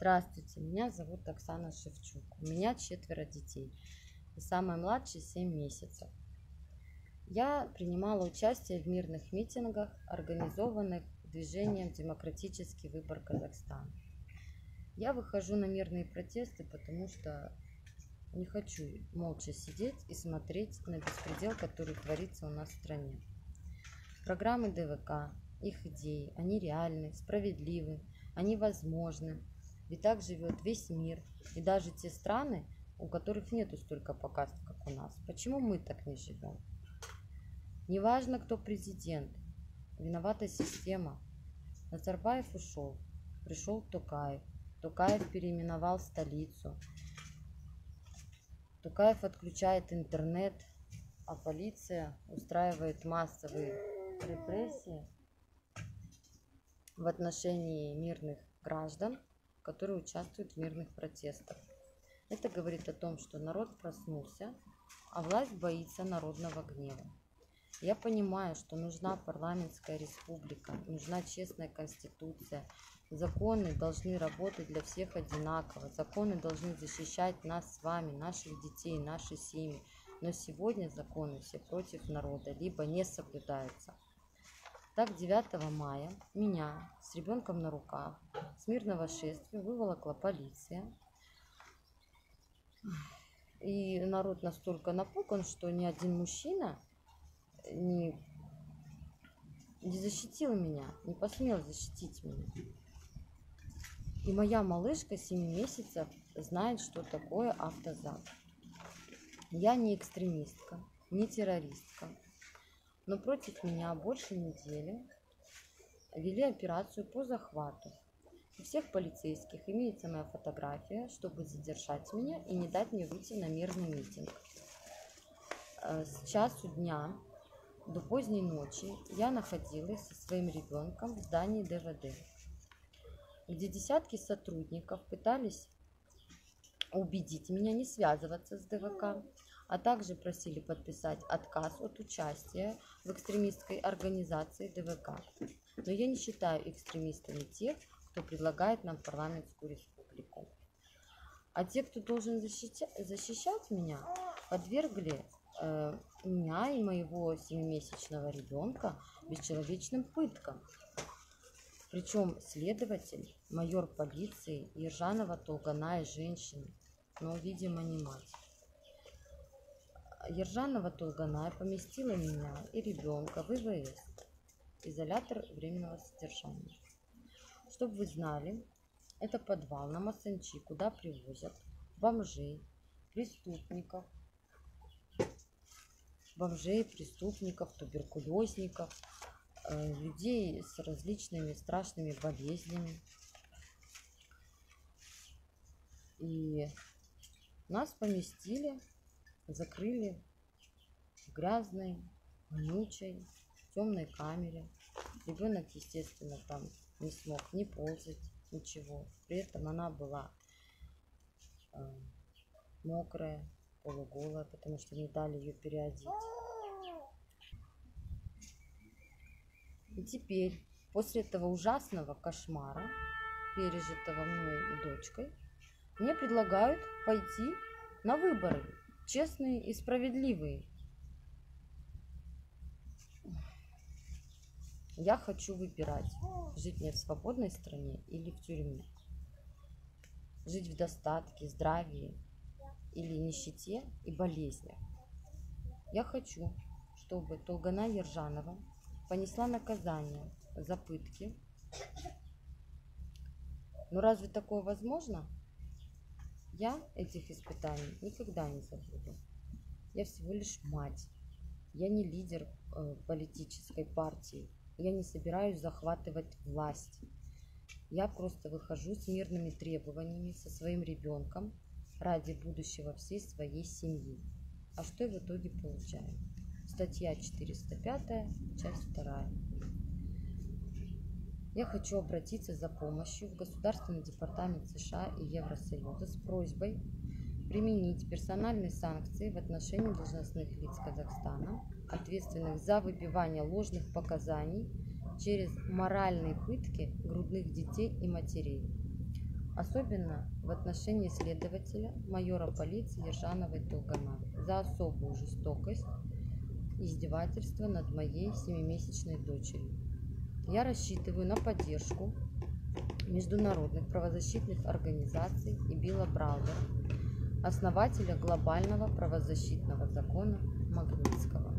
Здравствуйте, меня зовут Оксана Шевчук. У меня 4 детей. И самая младшая 7 месяцев. Я принимала участие в мирных митингах, организованных движением «Демократический выбор Казахстана». Я выхожу на мирные протесты, потому что не хочу молча сидеть и смотреть на беспредел, который творится у нас в стране. Программы ДВК, их идеи, они реальны, справедливы, они возможны. Ведь так живет весь мир и даже те страны, у которых нету столько показов, как у нас. Почему мы так не живем? Неважно, кто президент, виновата система. Назарбаев ушел, пришел Токаев. Токаев переименовал столицу. Токаев отключает интернет, а полиция устраивает массовые репрессии в отношении мирных граждан, которые участвуют в мирных протестах. Это говорит о том, что народ проснулся, а власть боится народного гнева. Я понимаю, что нужна парламентская республика, нужна честная конституция. Законы должны работать для всех одинаково. Законы должны защищать нас с вами, наших детей, наши семьи. Но сегодня законы все против народа, либо не соблюдаются. Так 9 мая меня с ребенком на руках с мирного шествия выволокла полиция. И народ настолько напуган, что ни один мужчина не защитил меня, не посмел защитить меня. И моя малышка 7 месяцев знает, что такое автозак. Я не экстремистка, не террористка, но против меня больше недели вели операцию по захвату. У всех полицейских имеется моя фотография, чтобы задержать меня и не дать мне выйти на мирный митинг. С часу дня до поздней ночи я находилась со своим ребенком в здании ДВД, где десятки сотрудников пытались убедить меня не связываться с ДВК, а также просили подписать отказ от участия в экстремистской организации ДВК. Но я не считаю экстремистами тех, кто предлагает нам парламентскую республику. А те, кто должен защищать меня, подвергли меня и моего 7-месячного ребенка бесчеловечным пыткам. Причем следователь, майор полиции Ержанова Толгана и женщина, но, видимо, не мать. Ержанова Толгана поместила меня и ребенка в ИВС, изолятор временного содержания. Чтобы вы знали, это подвал на Масанчи, куда привозят бомжей, преступников, туберкулезников, людей с различными страшными болезнями. И нас поместили, закрыли в грязной, вонючей, темной камере. Ребенок, естественно, там не смог ни ползать, ничего. При этом она была мокрая, полуголая, потому что не дали ее переодеть. И теперь, после этого ужасного кошмара, пережитого мной и дочкой, мне предлагают пойти на выборы, честные и справедливые. Я хочу выбирать, жить мне в свободной стране или в тюрьме, жить в достатке, здравии или нищете и болезнях. Я хочу, чтобы Толгана Ержанова понесла наказание за пытки. Но разве такое возможно? Я этих испытаний никогда не забуду. Я всего лишь мать. Я не лидер политической партии. Я не собираюсь захватывать власть. Я просто выхожу с мирными требованиями со своим ребенком ради будущего всей своей семьи. А что я в итоге получаю? Статья 405, часть 2. Я хочу обратиться за помощью в Государственный департамент США и Евросоюза с просьбой применить персональные санкции в отношении должностных лиц Казахстана, ответственных за выбивание ложных показаний через моральные пытки грудных детей и матерей, особенно в отношении следователя, майора полиции Ержановой Толгана, за особую жестокость и издевательство над моей 7-месячной дочерью. Я рассчитываю на поддержку международных правозащитных организаций и Билла Браудера, основателя глобального правозащитного закона Магнитского.